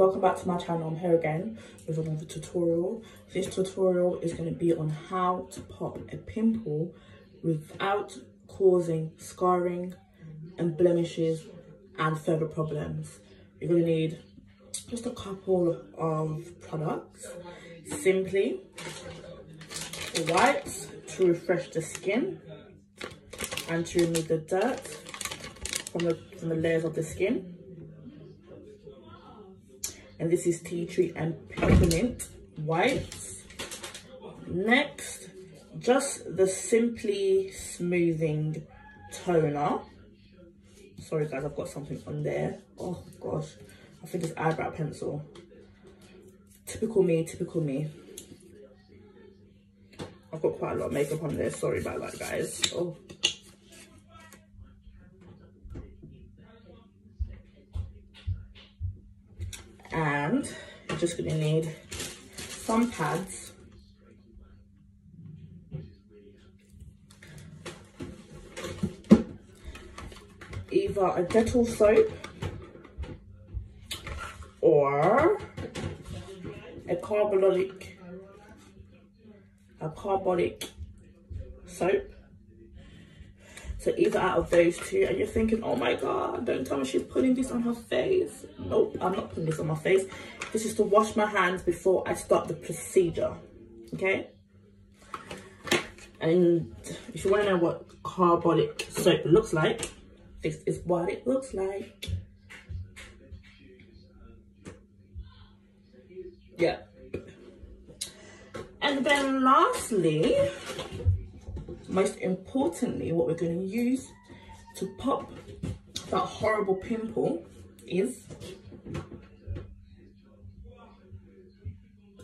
welcome back to my channel. I'm here again with another tutorial. This tutorial is going to be on how to pop a pimple without causing scarring and blemishes and further problems. You're going to need just a couple of products. Simply wipes to refresh the skin and to remove the dirt from the layers of the skin. And this is tea tree and peppermint wipes. Next, just the Simply Smoothing Toner. Sorry guys, I've got something on there. Oh gosh, I think it's eyebrow pencil. Typical me. I've got quite a lot of makeup on there. Sorry about that guys. Oh. And you're just going to need some pads, either a Dettol soap or a carbolic soap. So either out of those two, and you're thinking, oh my God, don't tell me she's putting this on her face. Nope, I'm not putting this on my face. This is to wash my hands before I start the procedure, okay? And if you want to know what carbolic soap looks like, this is what it looks like. Yeah. And then lastly, most importantly, what we're going to use to pop that horrible pimple is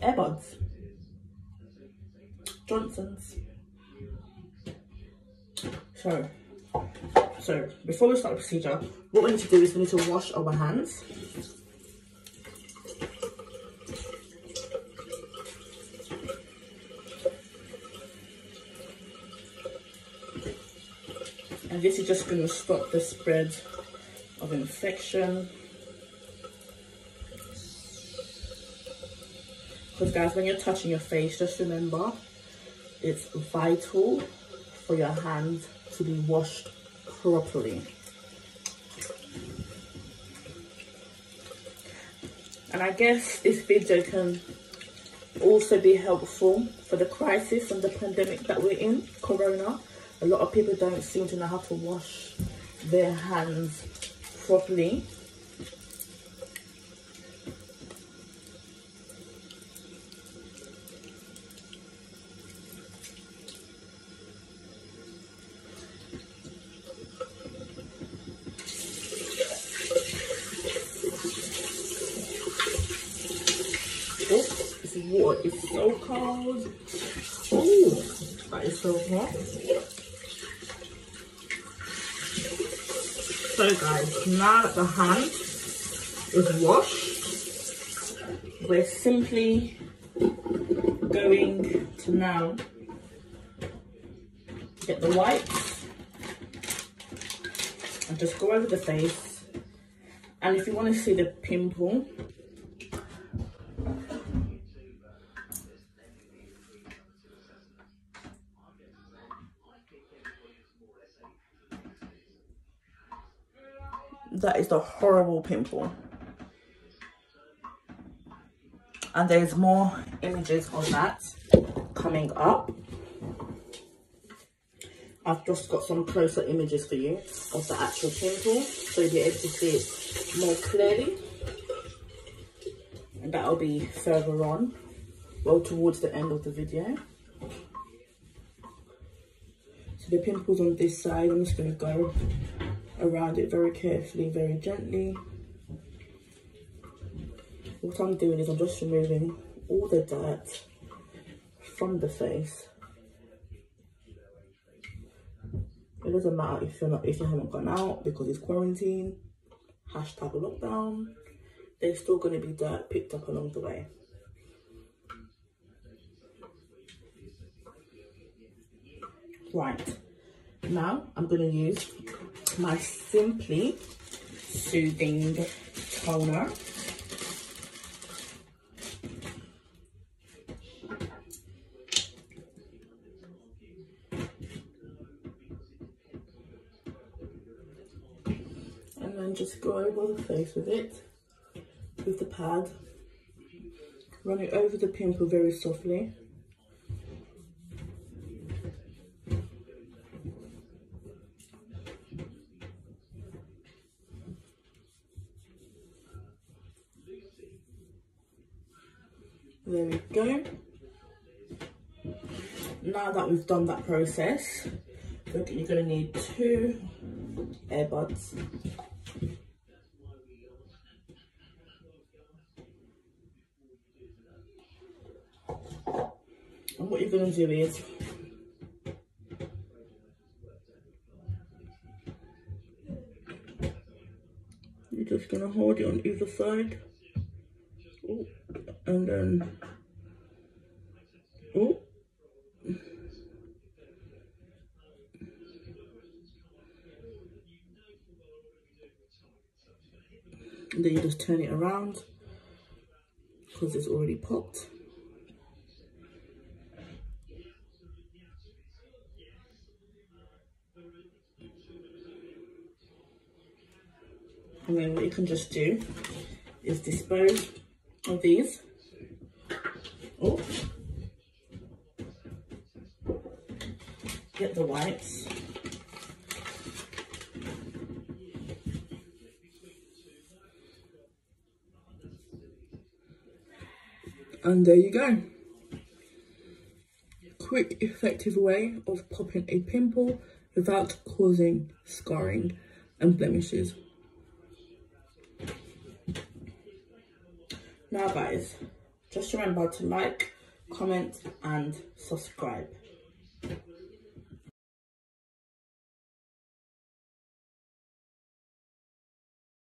earbuds. Johnson's. So before we start the procedure, what we need to do is we need to wash our hands. And this is just going to stop the spread of infection. Because guys, when you're touching your face, just remember, it's vital for your hand to be washed properly. And I guess this video can also be helpful for the crisis and the pandemic that we're in, Corona. A lot of people don't seem to know how to wash their hands properly. Oh, this water is so cold. Oh, that is so hot. So guys, now that the hand is washed, we're simply going to now get the wipes and just go over the face. And if you want to see the pimple, that is the horrible pimple. And there's more images on that coming up. I've just got some closer images for you of the actual pimple, so you'll be able to see it more clearly. And that'll be further on, well towards the end of the video. So the pimple's on this side. I'm just gonna go around it very carefully, very gently. What I'm doing is I'm just removing all the dirt from the face. It doesn't matter if you haven't gone out because it's quarantine, hashtag lockdown, there's still going to be dirt picked up along the way. Right, now I'm going to use my Simply Soothing Toner. just go over the face with it, with the pad. Run it over the pimple very softly. There we go. Now that we've done that process, you're going to need 2 earbuds. And what you're going to do is you're just going to hold it on either side. Ooh. And then ooh. And then you just turn it around because it's already popped. And then what you can just do is dispose of these. Oh, get the wipes. And there you go. Quick, effective way of popping a pimple without causing scarring and blemishes. Now guys, just remember to like, comment and subscribe.